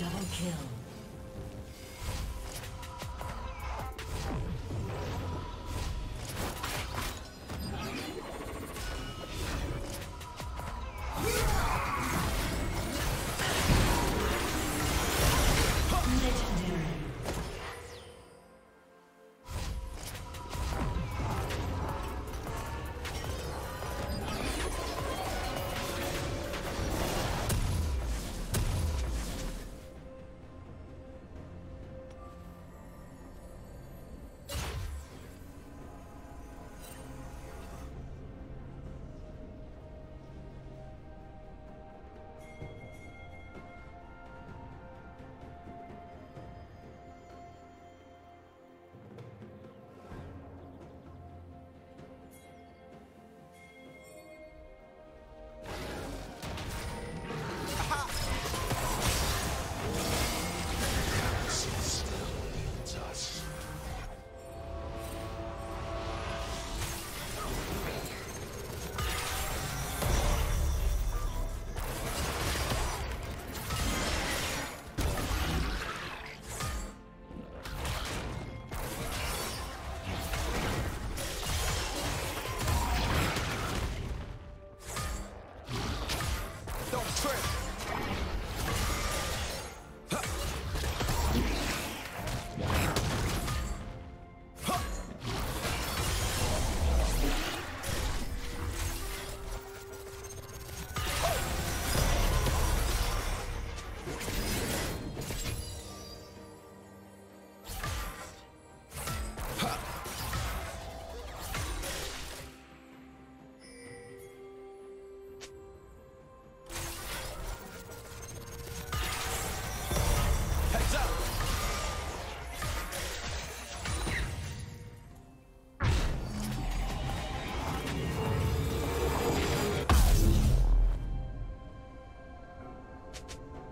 Double kill.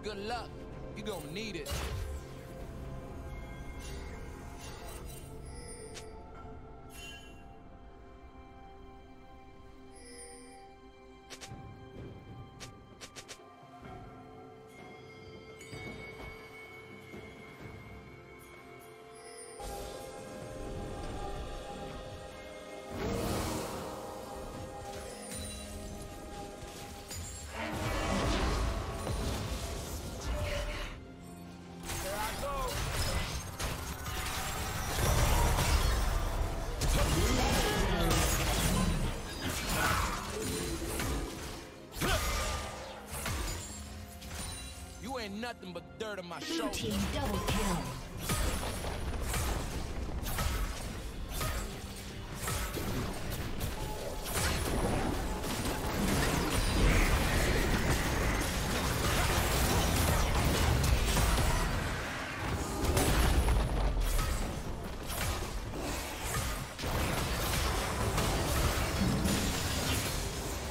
Good luck. You're gonna need it. Nothing but dirt on my shoulder. Blue team double kill.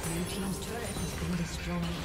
Blue team's turret has been destroyed.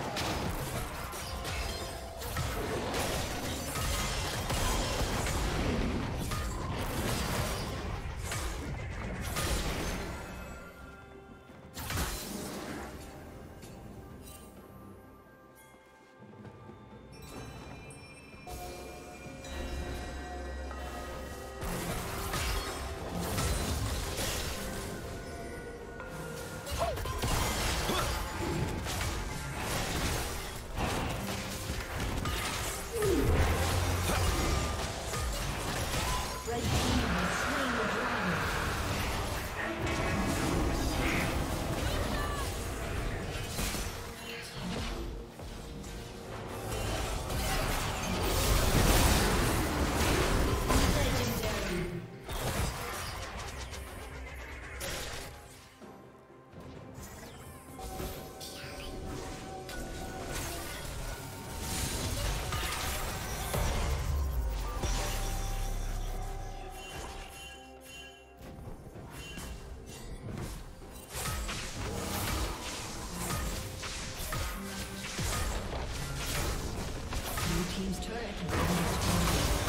team's turret has been destroyed.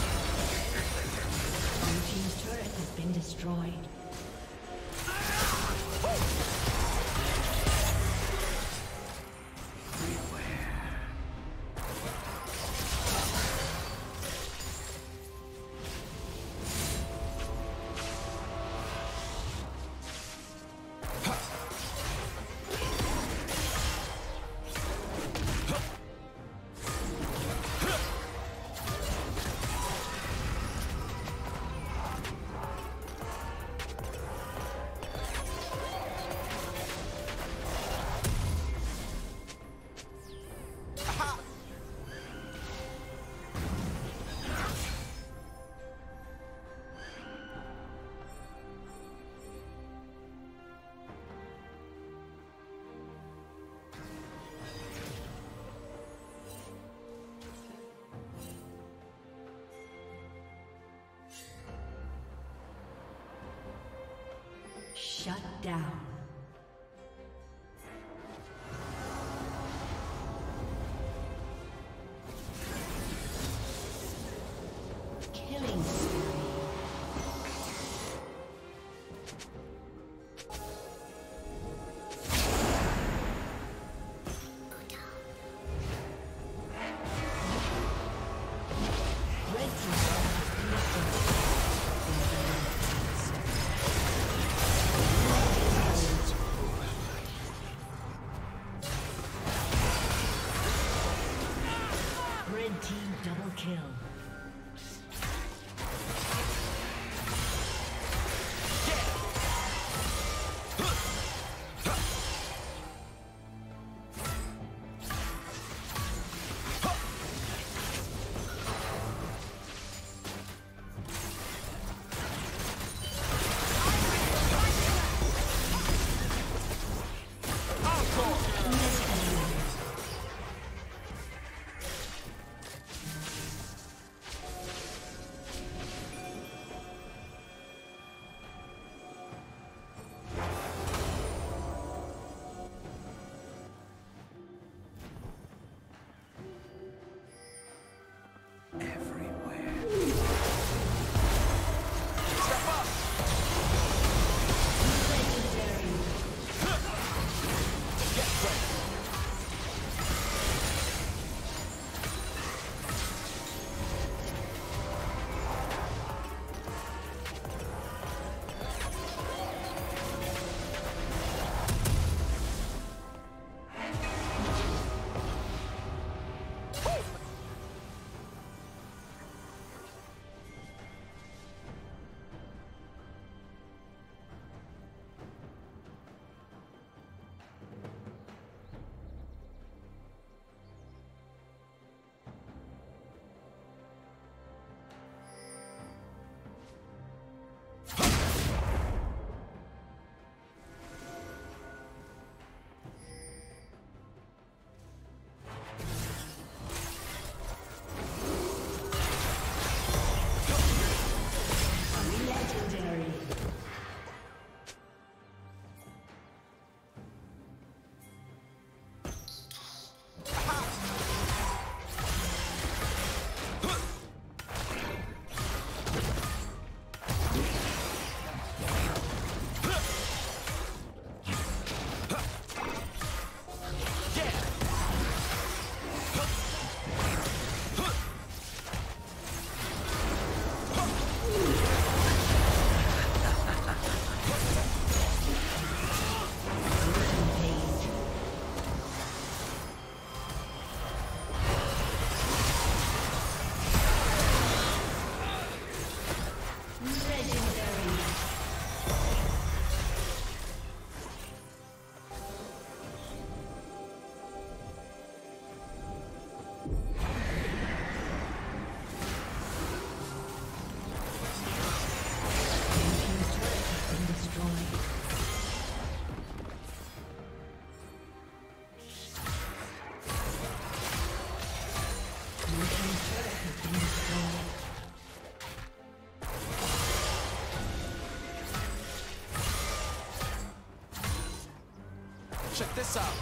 Blue team's turret has been destroyed. Shut down. Killing spree. Check this out.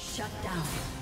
Shut down.